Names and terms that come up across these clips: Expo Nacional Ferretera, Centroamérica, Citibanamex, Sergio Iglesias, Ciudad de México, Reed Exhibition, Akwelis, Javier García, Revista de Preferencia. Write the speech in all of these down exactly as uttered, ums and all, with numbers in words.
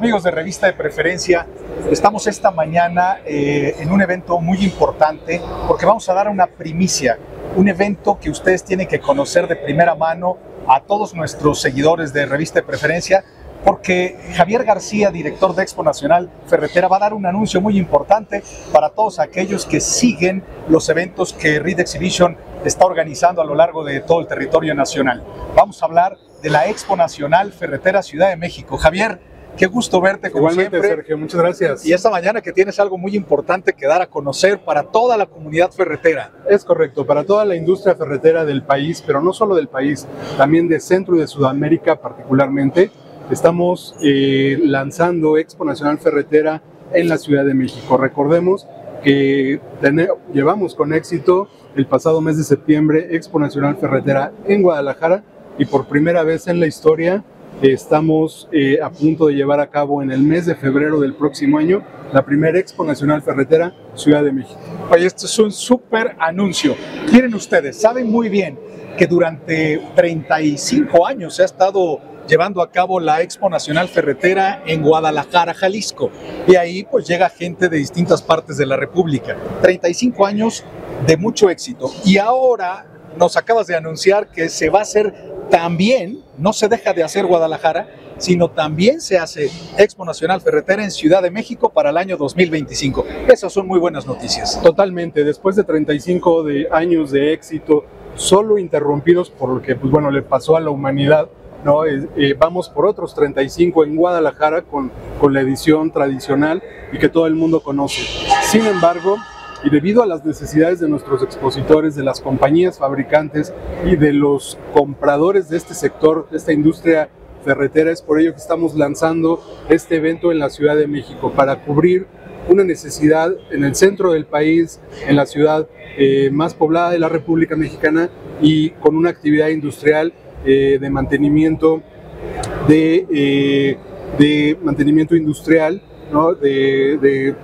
Amigos de Revista de Preferencia, estamos esta mañana eh, en un evento muy importante porque vamos a dar una primicia, un evento que ustedes tienen que conocer de primera mano a todos nuestros seguidores de Revista de Preferencia, porque Javier García, director de Expo Nacional Ferretera, va a dar un anuncio muy importante para todos aquellos que siguen los eventos que Reed Exhibition está organizando a lo largo de todo el territorio nacional. Vamos a hablar de la Expo Nacional Ferretera Ciudad de México. Javier, qué gusto verte como Igualmente, siempre. Sergio, muchas gracias. Y esta mañana que tienes algo muy importante que dar a conocer para toda la comunidad ferretera. Es correcto, para toda la industria ferretera del país, pero no solo del país, también de Centro y de Sudamérica particularmente. Estamos eh, lanzando Expo Nacional Ferretera en la Ciudad de México. Recordemos que llevamos con éxito el pasado mes de septiembre Expo Nacional Ferretera en Guadalajara y por primera vez en la historia estamos eh, a punto de llevar a cabo en el mes de febrero del próximo año la primera Expo Nacional Ferretera Ciudad de México. Oye, esto es un súper anuncio. Miren ustedes, saben muy bien que durante treinta y cinco años se ha estado llevando a cabo la Expo Nacional Ferretera en Guadalajara, Jalisco. Y ahí pues llega gente de distintas partes de la República. treinta y cinco años de mucho éxito. Y ahora nos acabas de anunciar que se va a hacer también, no se deja de hacer Guadalajara, sino también se hace Expo Nacional Ferretera en Ciudad de México para el año dos mil veinticinco. Esas son muy buenas noticias. Totalmente, después de treinta y cinco de años de éxito, solo interrumpidos por lo que pues, bueno, le pasó a la humanidad, ¿no? Eh, eh, vamos por otros treinta y cinco en Guadalajara con, con la edición tradicional y que todo el mundo conoce. Sin embargo, y debido a las necesidades de nuestros expositores, de las compañías fabricantes y de los compradores de este sector, de esta industria ferretera, es por ello que estamos lanzando este evento en la Ciudad de México para cubrir una necesidad en el centro del país, en la ciudad eh, más poblada de la República Mexicana y con una actividad industrial eh, de mantenimiento de, eh, de mantenimiento industrial, ¿no? de, de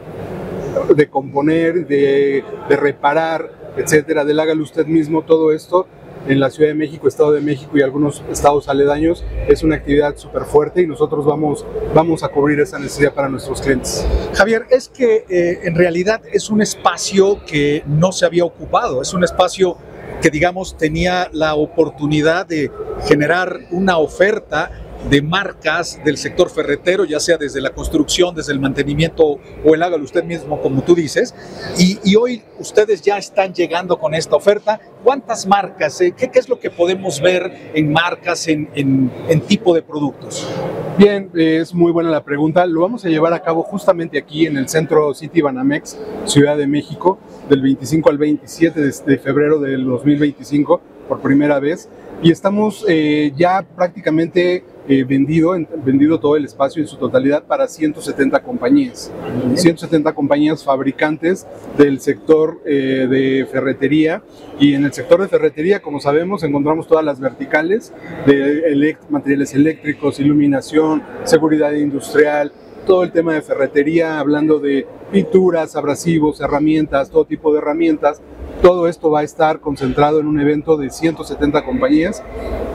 de componer, de, de reparar, etcétera, del hágalo usted mismo, todo esto en la Ciudad de México, Estado de México y algunos estados aledaños es una actividad súper fuerte y nosotros vamos, vamos a cubrir esa necesidad para nuestros clientes. Javier, es que eh, en realidad es un espacio que no se había ocupado, es un espacio que digamos tenía la oportunidad de generar una oferta de marcas del sector ferretero, ya sea desde la construcción, desde el mantenimiento o el hágalo usted mismo, como tú dices, y, y hoy ustedes ya están llegando con esta oferta. ¿Cuántas marcas? Eh? ¿Qué, ¿Qué es lo que podemos ver en marcas, en, en, en tipo de productos? Bien, es muy buena la pregunta. Lo vamos a llevar a cabo justamente aquí en el centro Citibanamex, Ciudad de México, del veinticinco al veintisiete de febrero del dos mil veinticinco, por primera vez, y estamos eh, ya prácticamente Eh, vendido, en, vendido todo el espacio en su totalidad para ciento setenta compañías. ciento setenta compañías fabricantes del sector eh, de ferretería, y en el sector de ferretería, como sabemos, encontramos todas las verticales de elect- materiales eléctricos, iluminación, seguridad industrial, todo el tema de ferretería, hablando de pinturas, abrasivos, herramientas, todo tipo de herramientas. Todo esto va a estar concentrado en un evento de ciento setenta compañías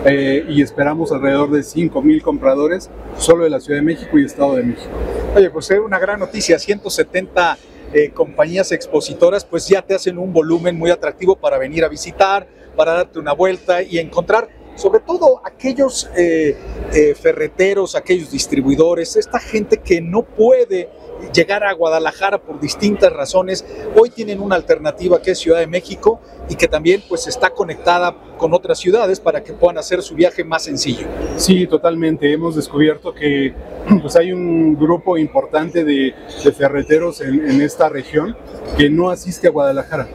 eh, y esperamos alrededor de cinco mil compradores solo de la Ciudad de México y Estado de México. Oye, pues es una gran noticia, ciento setenta eh, compañías expositoras pues ya te hacen un volumen muy atractivo para venir a visitar, para darte una vuelta y encontrar sobre todo aquellos eh, eh, ferreteros, aquellos distribuidores, esta gente que no puede llegar a Guadalajara por distintas razones, hoy tienen una alternativa que es Ciudad de México y que también pues está conectada con otras ciudades para que puedan hacer su viaje más sencillo. Sí, totalmente. Hemos descubierto que pues, hay un grupo importante de, de ferreteros en, en esta región que no asiste a Guadalajara.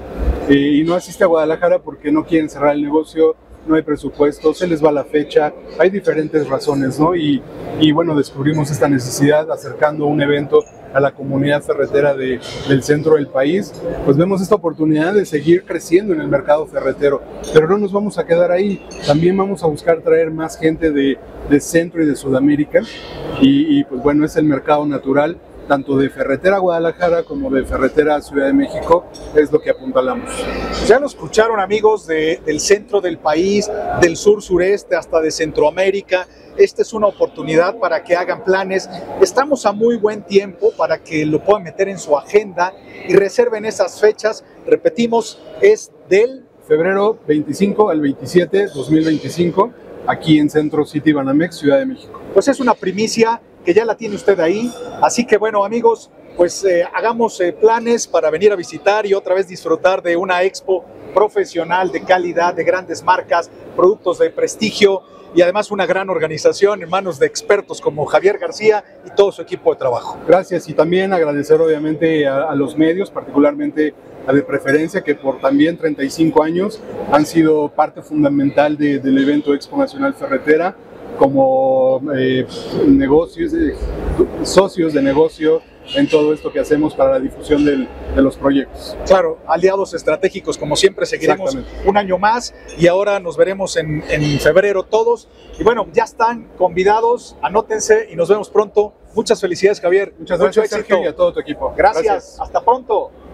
Eh, y no asiste a Guadalajara porque no quieren cerrar el negocio, no hay presupuesto, se les va la fecha, hay diferentes razones, ¿no? Y, y bueno, descubrimos esta necesidad acercando un evento a la comunidad ferretera de, del centro del país, pues vemos esta oportunidad de seguir creciendo en el mercado ferretero, pero no nos vamos a quedar ahí, también vamos a buscar traer más gente de, de Centro y de Sudamérica, y, y pues bueno, es el mercado natural, tanto de Ferretera Guadalajara como de Ferretera Ciudad de México, es lo que apuntalamos. Ya lo escucharon amigos de, del centro del país, del sur sureste hasta de Centroamérica, Esta es una oportunidad para que hagan planes. Estamos a muy buen tiempo para que lo puedan meter en su agenda y reserven esas fechas. Repetimos, es del febrero veinticinco al veintisiete de dos mil veinticinco, aquí en Centro Citibanamex, Ciudad de México. Pues es una primicia que ya la tiene usted ahí. Así que bueno, amigos, pues eh, hagamos eh, planes para venir a visitar y otra vez disfrutar de una expo profesional, de calidad, de grandes marcas, productos de prestigio y además una gran organización en manos de expertos como Javier García y todo su equipo de trabajo. Gracias, y también agradecer obviamente a, a los medios, particularmente a De Preferencia, que por también treinta y cinco años han sido parte fundamental de, del evento Expo Nacional Ferretera, como eh, negocios, eh, socios de negocio en todo esto que hacemos para la difusión del, de los proyectos. Claro, aliados estratégicos, como siempre seguiremos un año más y ahora nos veremos en, en febrero todos. Y bueno, ya están convidados, anótense y nos vemos pronto. Muchas felicidades, Javier. Muchas gracias, Sergio, y a todo tu equipo. Gracias, gracias. Hasta pronto.